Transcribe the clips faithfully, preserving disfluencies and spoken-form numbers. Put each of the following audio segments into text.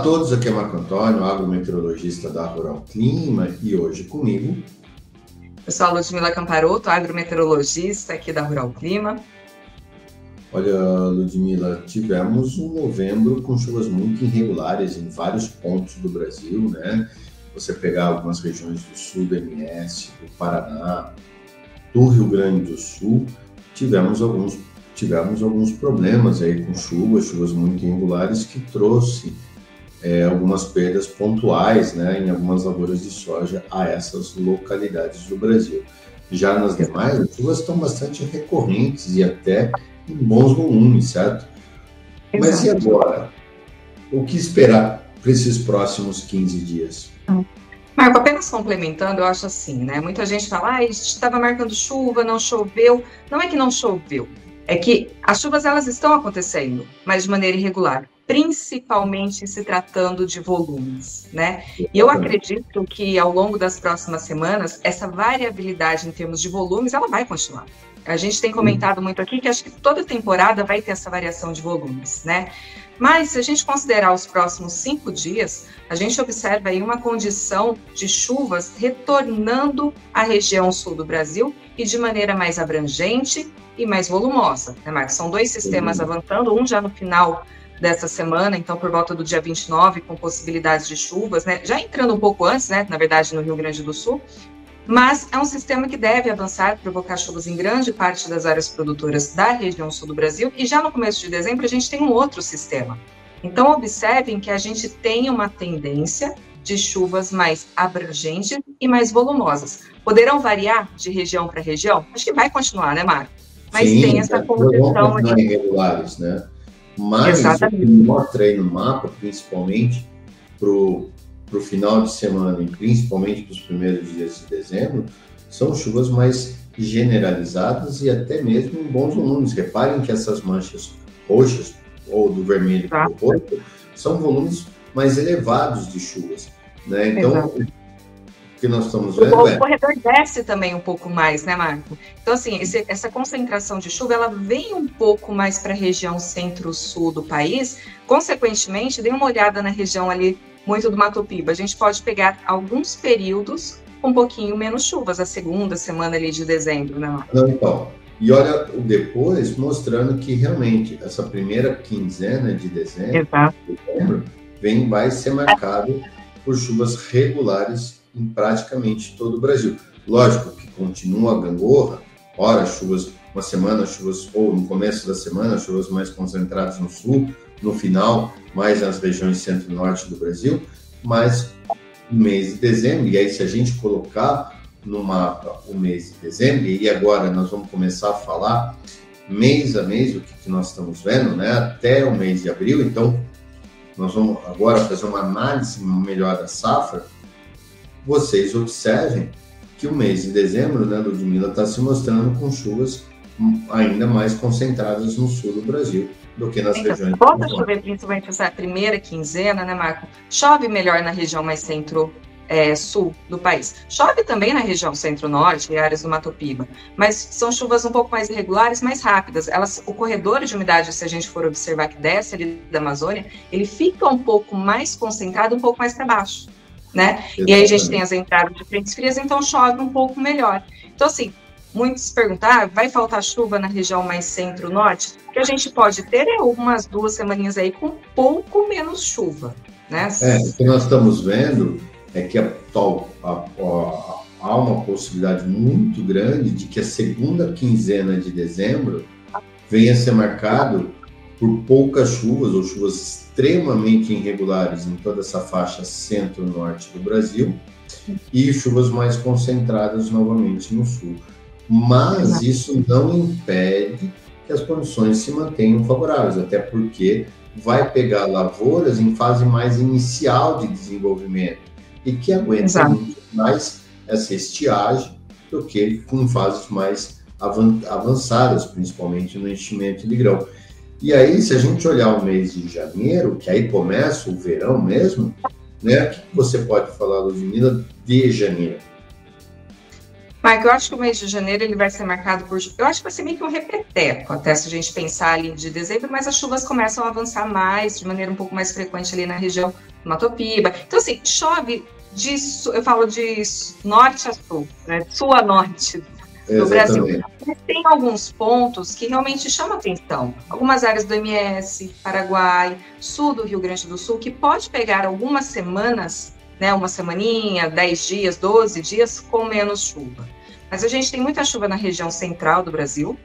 Olá a todos, aqui é Marco Antônio, agrometeorologista da Rural Clima, e hoje comigo... Eu sou a Ludmila Camparoto, agrometeorologista aqui da Rural Clima. Olha, Ludmila, tivemos um novembro com chuvas muito irregulares em vários pontos do Brasil, né? Você pegar algumas regiões do sul do M S, do Paraná, do Rio Grande do Sul, tivemos alguns, tivemos alguns problemas aí com chuvas, chuvas muito irregulares que trouxe é, algumas perdas pontuais, né, em algumas lavouras de soja a essas localidades do Brasil. Já nas demais, as chuvas estão bastante recorrentes e até em bons volumes, certo? Exato. Mas e agora? O que esperar para esses próximos quinze dias? Marco, apenas complementando, eu acho assim, né? Muita gente fala, ah, a gente estava marcando chuva, não choveu. Não é que não choveu, é que as chuvas elas estão acontecendo, mas de maneira irregular, principalmente se tratando de volumes, né? E eu acredito que ao longo das próximas semanas, essa variabilidade em termos de volumes, ela vai continuar. A gente tem comentado muito aqui que acho que toda temporada vai ter essa variação de volumes, né? Mas se a gente considerar os próximos cinco dias, a gente observa aí uma condição de chuvas retornando à região sul do Brasil e de maneira mais abrangente e mais volumosa, né, Marcos? São dois sistemas avançando, um já no final dessa semana, então por volta do dia vinte e nove, com possibilidades de chuvas, né? Já entrando um pouco antes, né? Na verdade, no Rio Grande do Sul. Mas é um sistema que deve avançar, provocar chuvas em grande parte das áreas produtoras da região sul do Brasil, e já no começo de dezembro a gente tem um outro sistema. Então observem que a gente tem uma tendência de chuvas mais abrangentes e mais volumosas. Poderão variar de região para região? Acho que vai continuar, né, Marco? Mas sim, tem essa condição aqui. Irregulares, né? Mas exatamente. O que mostra aí no mapa, principalmente para o para o final de semana e principalmente para os primeiros dias de dezembro, são chuvas mais generalizadas e até mesmo em bons volumes. Reparem que essas manchas roxas ou do vermelho para o roxo são volumes mais elevados de chuvas, né? Então, exato. O que nós estamos vendo o, é... O corredor desce também um pouco mais, né, Marco? Então, assim, esse, essa concentração de chuva, ela vem um pouco mais para a região centro-sul do país. Consequentemente, dê uma olhada na região ali muito do Matopiba, a gente pode pegar alguns períodos com um pouquinho menos chuvas, a segunda semana ali de dezembro, né? Não, então, e olha depois, mostrando que realmente essa primeira quinzena de dezembro, dezembro vem, vai ser marcado por chuvas regulares em praticamente todo o Brasil. Lógico que continua a gangorra, ora chuvas, uma semana chuvas, ou no começo da semana, chuvas mais concentradas no sul, no final, mais nas regiões centro-norte do Brasil, mas o mês de dezembro, e aí se a gente colocar no mapa o mês de dezembro, e agora nós vamos começar a falar mês a mês o que, que nós estamos vendo, né, até o mês de abril, então nós vamos agora fazer uma análise melhor da safra. Vocês observem que o mês de dezembro, né, Ludmila, está se mostrando com chuvas ainda mais concentradas no sul do Brasil do que nas então, regiões... Volta a chover principalmente essa primeira quinzena, né, Marco? Chove melhor na região mais centro, é, sul do país. Chove também na região centro-norte e áreas do Matopiba, mas são chuvas um pouco mais irregulares, mais rápidas. Elas, o corredor de umidade, se a gente for observar que desce ali da Amazônia, ele fica um pouco mais concentrado, um pouco mais para baixo, né? Exatamente. E aí a gente tem as entradas de frentes frias, então chove um pouco melhor. Então, assim, muitos perguntam, ah, vai faltar chuva na região mais centro-norte? O que a gente pode ter é umas duas semaninhas aí com um pouco menos chuva, né? É, o que nós estamos vendo é que há uma possibilidade muito grande de que a segunda quinzena de dezembro venha a ser marcado por poucas chuvas ou chuvas extremamente irregulares em toda essa faixa centro-norte do Brasil e chuvas mais concentradas novamente no sul. Mas isso não impede que as condições se mantenham favoráveis, até porque vai pegar lavouras em fase mais inicial de desenvolvimento e que aguentam muito mais essa estiagem do que com fases mais avançadas, principalmente no enchimento de grão. E aí, se a gente olhar o mês de janeiro, que aí começa o verão mesmo, né? O que você pode falar, Ludmila, de janeiro? Mike, eu acho que o mês de janeiro ele vai ser marcado por... Eu acho que vai ser meio que um repeteco, até se a gente pensar ali de dezembro, mas as chuvas começam a avançar mais, de maneira um pouco mais frequente ali na região Matopiba. Então, assim, chove de, eu falo de norte a sul, né? Sul a norte do Brasil. Mas tem alguns pontos que realmente chamam atenção. Algumas áreas do M S, Paraguai, sul do Rio Grande do Sul, que pode pegar algumas semanas, né, uma semaninha, dez dias, doze dias, com menos chuva. Mas a gente tem muita chuva na região central do Brasil,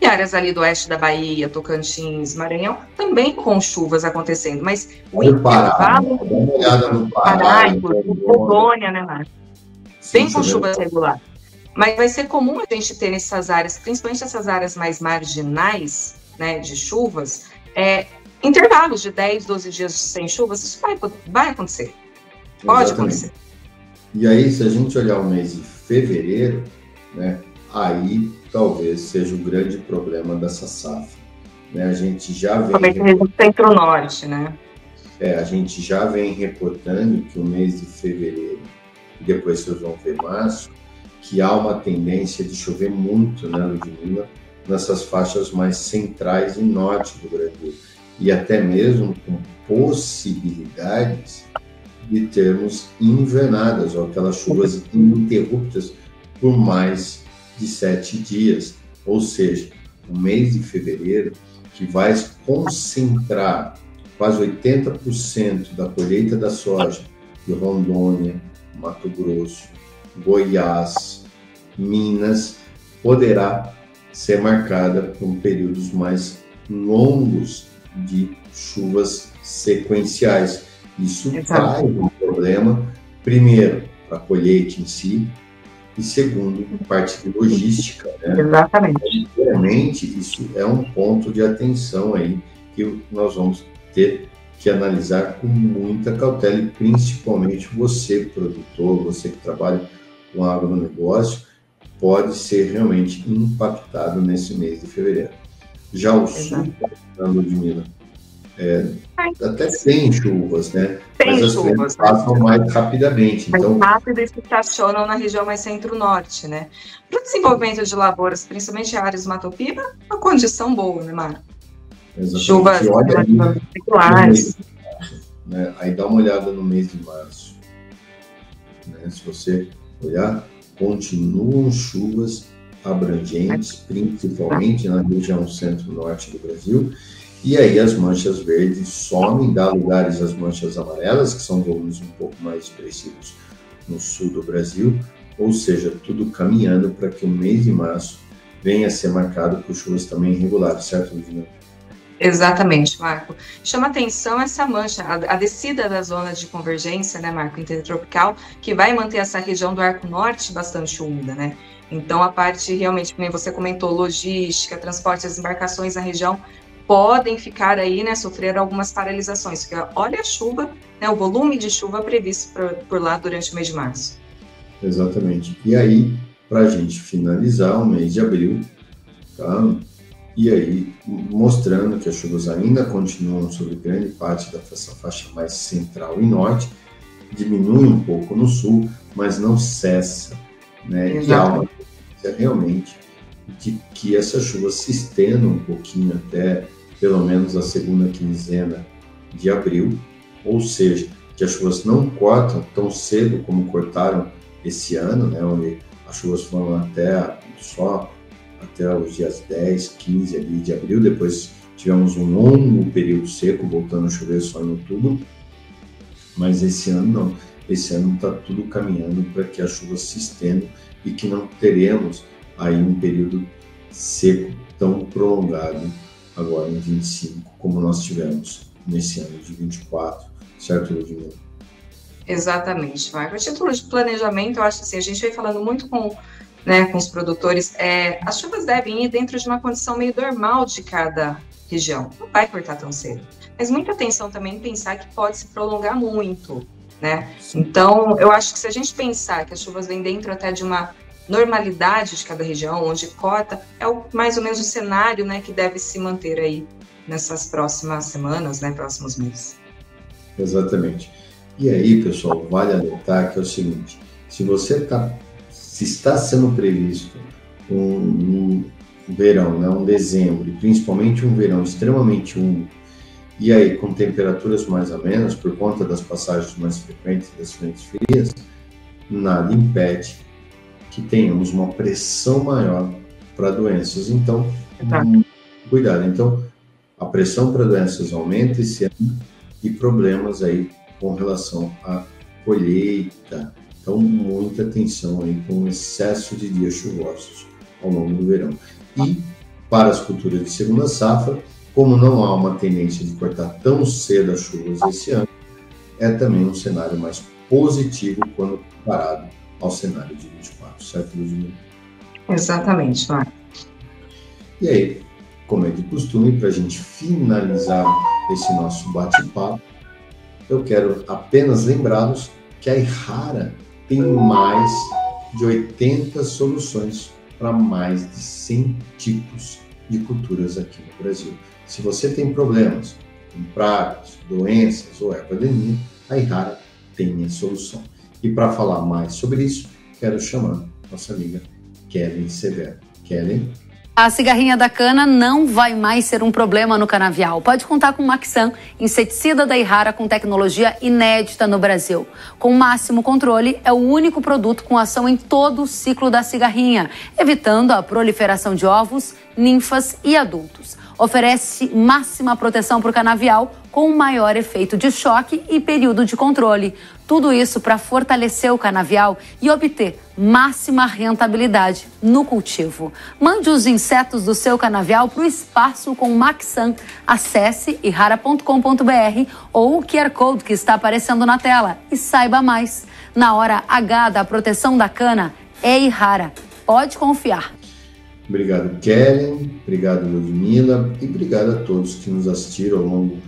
e áreas ali do oeste da Bahia, Tocantins, Maranhão, também com chuvas acontecendo, mas o intervalo do Pará, Rondônia, né, Marcos? Bem com chuvas regulares. Mas vai ser comum a gente ter nessas áreas, principalmente essas áreas mais marginais, né, de chuvas, é, intervalos de dez, doze dias sem chuvas, isso vai, vai acontecer. Pode Exatamente. Acontecer. E aí, se a gente olhar o mês de fevereiro, né, aí talvez seja o grande problema dessa safra. Né? A gente já vem... Também report... no centro-norte, né? É, a gente já vem reportando que o mês de fevereiro, e depois vocês vão ver março, que há uma tendência de chover muito, né, Ludmila, nessas faixas mais centrais e norte do Brasil. E até mesmo com possibilidades de termos invernadas, ou aquelas chuvas ininterruptas por mais de sete dias. Ou seja, o mês de fevereiro, que vai concentrar quase oitenta por cento da colheita da soja de Rondônia, Mato Grosso, Goiás, Minas, poderá ser marcada por períodos mais longos de chuvas sequenciais. Isso traz um problema, primeiro, para a colheita em si, e segundo, parte de logística. Né? Exatamente. Realmente, isso é um ponto de atenção aí que nós vamos ter que analisar com muita cautela, e principalmente você, produtor, você que trabalha com agronegócio, pode ser realmente impactado nesse mês de fevereiro. Já o sul, na Ludmila, É, até sem chuvas, né? Tem Mas as chuvas, passam né? mais rapidamente. Mais então... rápido e se estacionam na região mais centro-norte, né? Para o desenvolvimento de lavouras, principalmente áreas do Matopiba, uma condição boa, né, Marco? Exatamente. Chuvas particulares. Né? Aí dá uma olhada no mês de março. Né? Se você olhar, continuam chuvas abrangentes, principalmente na região centro-norte do Brasil. E aí as manchas verdes somem, dá lugares às manchas amarelas, que são volumes um pouco mais expressivos no sul do Brasil, ou seja, tudo caminhando para que o mês de março venha a ser marcado por chuvas também irregulares, certo, Ludmila? Exatamente, Marco. Chama atenção essa mancha, a, a descida da zona de convergência, né, Marco, intertropical, que vai manter essa região do Arco Norte bastante úmida, né? Então a parte realmente, como você comentou, logística, transporte, as embarcações na região, podem ficar aí, né, sofrer algumas paralisações, porque olha a chuva, né, o volume de chuva previsto por, por lá durante o mês de março. Exatamente. E aí, para a gente finalizar o mês de abril, tá? E aí, mostrando que as chuvas ainda continuam sobre grande parte dessa faixa mais central e norte, diminui um pouco no sul, mas não cessa, né? E há uma tendência realmente de que essa chuva se estenda um pouquinho até pelo menos a segunda quinzena de abril, ou seja, que as chuvas não cortam tão cedo como cortaram esse ano, né, onde as chuvas foram até só até os dias dez, quinze ali de abril, depois tivemos um longo período seco, voltando a chover só em outubro, mas esse ano não, esse ano está tudo caminhando para que as chuvas se estendam e que não teremos aí um período seco tão prolongado agora em vinte e cinco, como nós tivemos nesse ano de vinte e quatro, certo, Ludmila? Exatamente, Marco. A título de planejamento, eu acho assim, a gente vem falando muito com, né, com os produtores, é, as chuvas devem ir dentro de uma condição meio normal de cada região, não vai cortar tão cedo. Mas muita atenção também em pensar que pode se prolongar muito, né? Então, eu acho que se a gente pensar que as chuvas vêm dentro até de uma normalidade de cada região, onde corta, é o, mais ou menos o cenário, né, que deve se manter aí nessas próximas semanas, né, próximos meses. Exatamente. E aí, pessoal, vale anotar que é o seguinte, se você tá, se está sendo previsto um, um verão, né, um dezembro, e principalmente um verão extremamente úmido, E aí, com temperaturas mais amenas, por conta das passagens mais frequentes das frentes frias, nada impede que tenhamos uma pressão maior para doenças. Então, tá. Cuidado. Então, a pressão para doenças aumenta esse ano e problemas aí com relação à colheita. Então, muita atenção aí com o excesso de dias chuvosos ao longo do verão. E para as culturas de segunda safra, como não há uma tendência de cortar tão cedo as chuvas esse ano, é também um cenário mais positivo quando comparado ao cenário de vinte e quatro, certo, Ludmila? Exatamente, Marco. E aí, como é de costume, para a gente finalizar esse nosso bate-papo, eu quero apenas lembrá-los que a Ihara tem mais de oitenta soluções para mais de cem tipos de culturas aqui no Brasil. Se você tem problemas com pragas, doenças ou erva daninha, a Ihara tem a solução. E para falar mais sobre isso, quero chamar nossa amiga Kelly Severo. Kelly? A cigarrinha da cana não vai mais ser um problema no canavial. Pode contar com o Maxsan, inseticida da Ihara com tecnologia inédita no Brasil. Com máximo controle, é o único produto com ação em todo o ciclo da cigarrinha, evitando a proliferação de ovos, ninfas e adultos. Oferece máxima proteção para o canavial, com maior efeito de choque e período de controle. Tudo isso para fortalecer o canavial e obter máxima rentabilidade no cultivo. Mande os insetos do seu canavial para o espaço com o Maxsan. Acesse ihara ponto com ponto br ou o Q R Code que está aparecendo na tela e saiba mais. Na hora H da proteção da cana é Ihara. Pode confiar. Obrigado, Kelly. Obrigado, Ludmila. E obrigado a todos que nos assistiram ao longo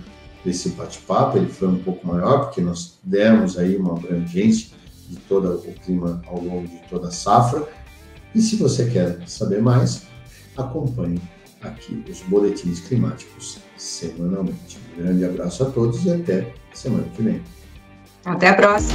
desse bate-papo. Ele foi um pouco maior, porque nós demos aí uma abrangência de todo o clima ao longo de toda a safra. E se você quer saber mais, acompanhe aqui os boletins climáticos semanalmente. Um grande abraço a todos e até semana que vem. Até a próxima!